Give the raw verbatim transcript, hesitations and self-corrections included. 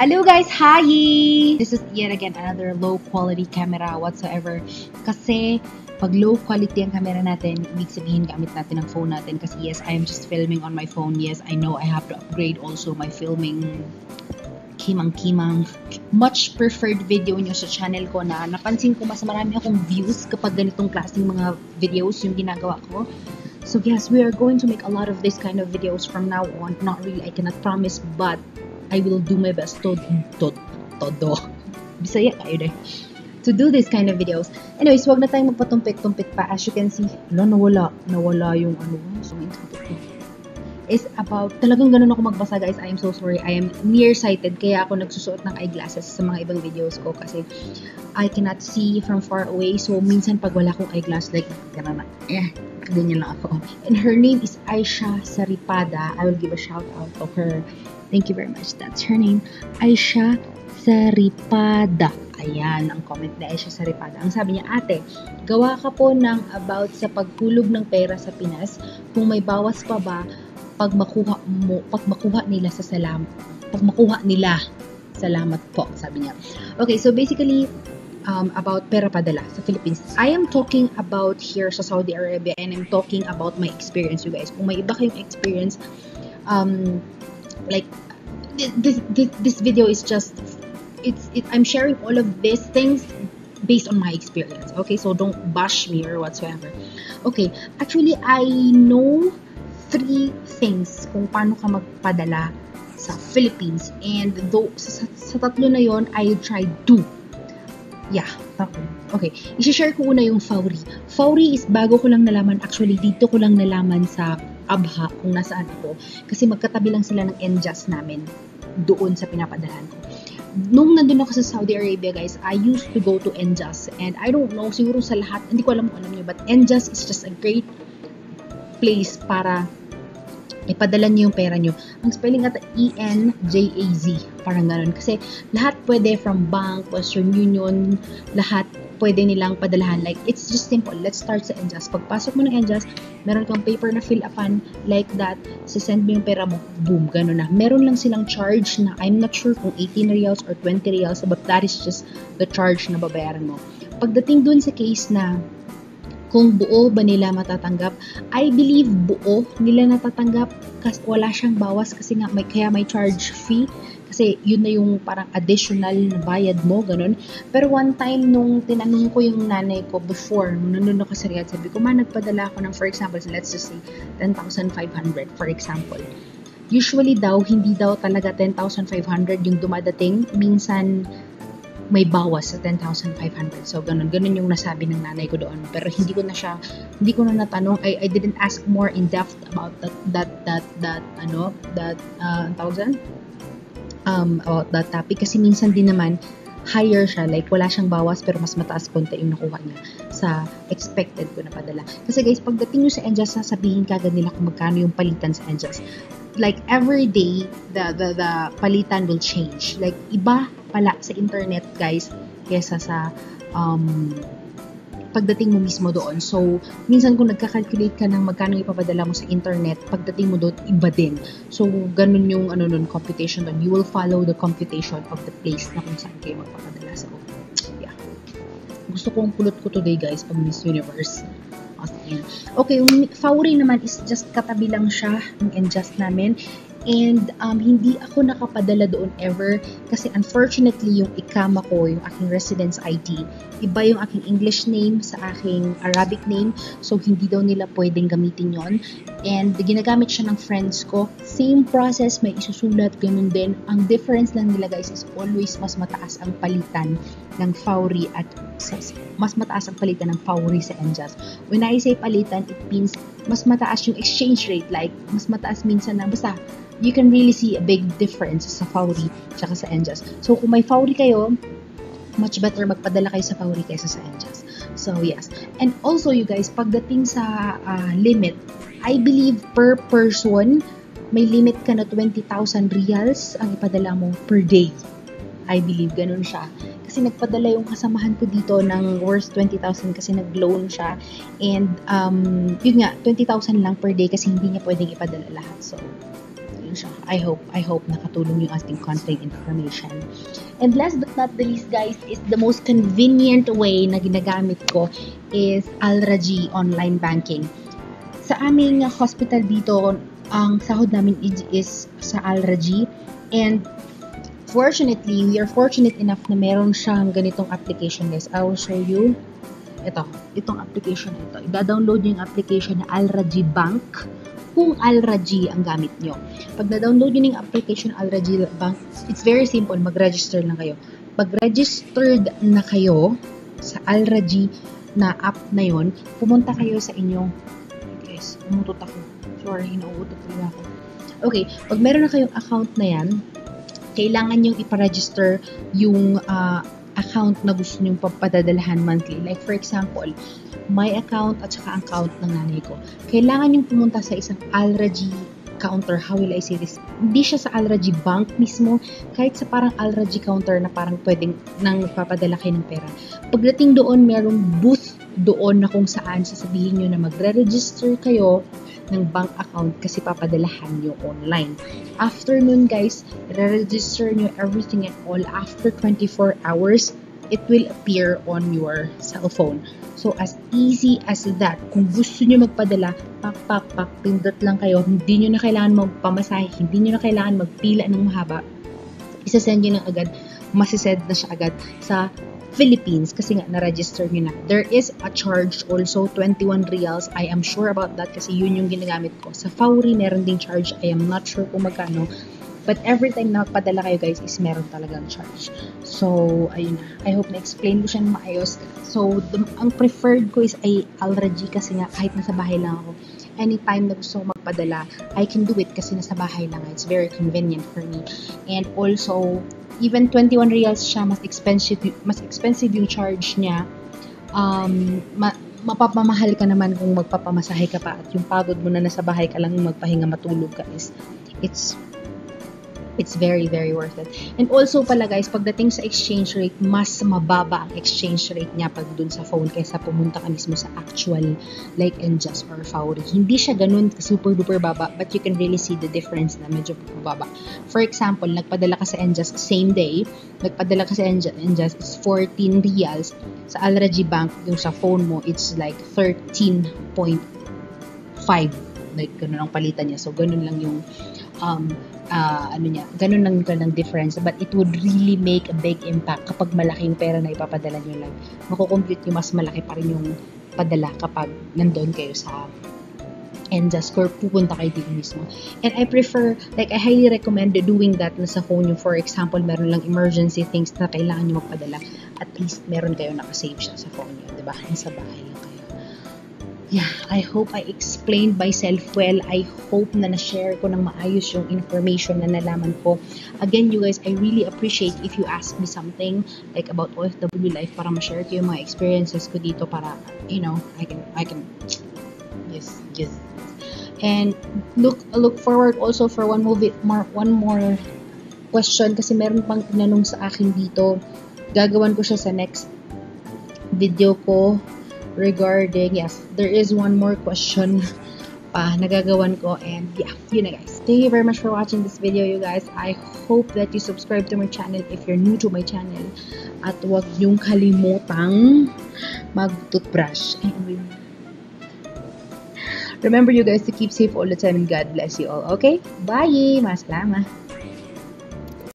Hello guys! Hi! This is yet again another low quality camera whatsoever. Kasi pag low quality ang camera natin, ibig sabihin gamit natin ang phone natin. Kasi yes, I am just filming on my phone. Yes, I know I have to upgrade also my filming. Kimang-kimang. Much preferred video nyo sa channel ko na napansin ko mas marami akong views kapag ganitong klaseng mga videos yung ginagawa ko. So yes, we are going to make a lot of this kind of videos from now on. Not really, I cannot promise, but I will do my best to to todo. Bisaya kayo deh. To do this kind of videos. Anyways, wag na tayong magpatumpik-tumpik pa. As you can see, wala, nawala, nawala yung ano, zoom in. Is about, talagang ganun ako magbasa guys. I am so sorry. I am nearsighted kaya ako nagsusuot ng eyeglasses sa mga ibang videos ko kasi I cannot see from far away. So minsan pag wala akong eyeglass like ganun na. Eh, ganyan lang ako. And her name is Aisha Saripada. I will give a shout out to her. Thank you very much. That's her name. Aisha Saripada. Ayan, ang comment na Aisha Saripada. Ang sabi niya, ate, gawa ka po ng about sa paghulog ng pera sa Pinas. Kung may bawas pa ba pag makuha mo, pag makuha nila sa salam, pag makuha nila, salamat po, sabi niya. Okay, so basically, um, about pera padala sa Philippines. I am talking about here sa Saudi Arabia and I'm talking about my experience, you guys. Kung may iba kayong experience, um, like, this, this, this video is just, it's, it, I'm sharing all of these things based on my experience, okay? So don't bash me or whatsoever. Okay, actually, I know three things kung paano ka magpadala sa Philippines. And though, sa, sa tatlo na yon I tried two. Yeah, tatlo. Okay, isishare ko una yung Fawri. Fawri is bago ko lang nalaman. Actually, dito ko lang nalaman sa Abha kung nasaan ako. Kasi magkatabi lang sila ng Enjaz namin doon sa pinapadalaan ko. Nung nandun ako sa Saudi Arabia, guys, I used to go to Enjaz. And I don't know, siguro sa lahat, hindi ko alam kung alam nyo, but Enjaz is just a great place para ipadala niyo yung pera niyo. Ang spelling ata E N J A Z, parang ganoon. Kasi lahat pwede from bank, Western Union, lahat pwede nilang padalahan. Like, it's just simple. Let's start sa Enjaz. Pagpasok mo ng Enjaz, meron kang paper na fill upan like that. Sisend mo yung pera mo. Boom, gano'n na. Meron lang silang charge na I'm not sure kung eighteen riyals or twenty riyals, but that is just the charge na babayaran mo. Pagdating dun sa case na kung buo ba nila matatanggap, I believe buo nila natatanggap kasi wala siyang bawas kasi nga may, kaya may charge fee kasi yun na yung parang additional na bayad mo, ganun. Pero one time nung tinanong ko yung nanay ko before, nung nandun ako sa Riyadh, sabi ko, ma, nagpadala ako ng, for example, let's just say ten thousand five hundred for example. Usually daw, hindi daw talaga ten thousand five hundred yung dumadating. Minsan, may bawas sa ten thousand five hundred. So, ganun. Ganun yung nasabi ng nanay ko doon. Pero hindi ko na siya, hindi ko na natanong. I, I didn't ask more in depth about that, that, that, that, ano, that, uh, thousand? Um, about that topic. Kasi minsan din naman, higher siya. Like, wala siyang bawas, pero mas mataas konti yung nakuha niya sa expected ko na padala. Kasi guys, pagdating nyo sa Enjaz, sasabihin kagad nila kung magkano yung palitan sa Enjaz. Like, every day, the, the, the palitan will change. Like, iba pala sa internet guys kesa sa um, pagdating mo mismo doon. So, minsan kung nagka-calculate ka ng magkano ipapadala mo sa internet, pagdating mo doon, iba din. So, ganun yung ano nun, computation doon. You will follow the computation of the place na kung saan kayo magpapadala. So, yeah. Gusto kong pulot ko today guys pag Miss Universe. Austin. Okay, yung Fawri naman is just katabi lang siya ng Enjaz namin. And um, hindi ako nakapadala doon ever kasi unfortunately yung ikama ko, yung aking residence I D, iba yung aking English name sa aking Arabic name. So, hindi daw nila pwedeng gamitin yon. And ginagamit siya ng friends ko. Same process, may isusulat, ganun din. Ang difference lang nila guys is always mas mataas ang palitan ng Fawri at mas mataas ang palitan ng Fawri sa Enjaz. When I say palitan, it means mas mataas yung exchange rate. Like, mas mataas minsan na basta you can really see a big difference sa Fawri tsaka sa Enjaz. So, kung may Fawri kayo, much better magpadala kayo sa Fawri kaysa sa Enjaz. So, yes. And also, you guys, pagdating sa uh, limit, I believe per person, may limit ka na twenty thousand riyals ang ipadala mo per day. I believe, ganun siya. Kasi nagpadala yung kasamahan ko dito ng worth twenty thousand kasi nag-loan siya. And, um, yun nga, twenty thousand lang per day kasi hindi niya pwedeng ipadala lahat. So, nakatulong siya. I hope, I hope nakatulong yung ating content information. And last but not the least, guys, is the most convenient way na ginagamit ko is Al Rajhi online banking. Sa aming hospital dito, ang sahod namin is sa Al Rajhi, and fortunately, we are fortunate enough na meron siyang ganitong application, guys. I will show you. Ito, itong application ito. Ida-download nyo yung application na Al Rajhi Bank kung Al Rajhi ang gamit nyo. Pag na-download nyo yung application Al Rajhi Bank, it's very simple. Mag-register lang kayo. Pag registered na kayo sa Al Rajhi na app na yon, pumunta kayo sa inyong... Guys, umutot ako. Sorry, inuutot lang ako. Okay, pag meron na kayong account na yan, kailangan nyo iparegister yung... Uh, account na gusto nyong papadadalahan monthly. Like for example, my account at saka account ng nanay ko. Kailangan nyong pumunta sa isang Al Rajhi counter. How will I say this? Hindi siya sa Al Rajhi Bank mismo. Kahit sa parang Al Rajhi counter na parang pwedeng nang magpapadala kayo ng pera. Pagdating doon, merong booth doon na kung saan sasabihin nyo na magre-register kayo ng bank account kasi papadalahan nyo online. After nun, guys, re-register nyo everything and all. After twenty-four hours, it will appear on your cell phone. So, as easy as that. Kung gusto nyo magpadala, pak, pak, pak, pindot lang kayo. Hindi nyo na kailangan magpamasahe. Hindi nyo na kailangan magpila ng mahaba. Isasend nyo lang agad. Masasend na siya agad sa Philippines kasi nga na-register nyo na. There is a charge also, twenty-one reals. I am sure about that kasi yun yung ginagamit ko. Sa Fawri, meron ding charge. I am not sure kung magkano. But every time na magpadala kayo, guys, is meron talagang charge. So, ayun na. I hope na-explain ko siya ng maayos. So, the, ang preferred ko is ay Al Rajhi kasi nga kahit nasa bahay lang ako. Anytime na gusto ko magpadala, I can do it kasi nasa bahay lang. It's very convenient for me. And also, even twenty-one reals siya, mas expensive, mas expensive yung charge niya. Um, ma mapapamahal ka naman kung magpapamasahe ka pa at yung pagod mo na nasa bahay ka lang magpahinga matulog ka is it's it's very very worth it. And also pala guys, pagdating sa exchange rate, mas mababa ang exchange rate niya pag dun sa phone kaysa pumunta ka mismo sa actual like Enjaz or Fawri. Hindi siya ganun super duper baba, but you can really see the difference na medyo mababa. For example, nagpadala ka sa Enjaz same day, nagpadala ka sa Enjaz is fourteen reals. Sa Al Rajhi Bank, yung sa phone mo, it's like thirteen point five. Like ganun ang palitan niya. So ganun lang yung um Uh, ano niya, ganun lang yung difference, but it would really make a big impact kapag malaking pera na ipapadala nyo lang. Makukompute nyo, mas malaki pa rin yung padala kapag nandun kayo sa Enjaz or pupunta kayo dito mismo. And I prefer, like I highly recommend doing that na sa phone nyo. For example, meron lang emergency things na kailangan nyo magpadala. At least meron kayo nakasave siya sa phone nyo, diba? Sa bahay lang kayo. Yeah, I hope I explained myself well. I hope na na-share ko ng maayos yung information na nalaman ko. Again, you guys, I really appreciate if you ask me something like about O F W life para ma-share ko yung mga experiences ko dito para, you know, I can, I can, yes, yes. And look, look forward also for one movie, one more question kasi meron pang tinanong sa akin dito. Gagawan ko siya sa next video ko. Regarding, yes, there is one more question pa nagagawan ko, and yeah, yun na guys. Thank you very much for watching this video, you guys. I hope that you subscribe to my channel if you're new to my channel. At huwag niyong kalimutang mag-toothbrush. Remember you guys to keep safe all the time and God bless you all, okay? Bye! Masalama!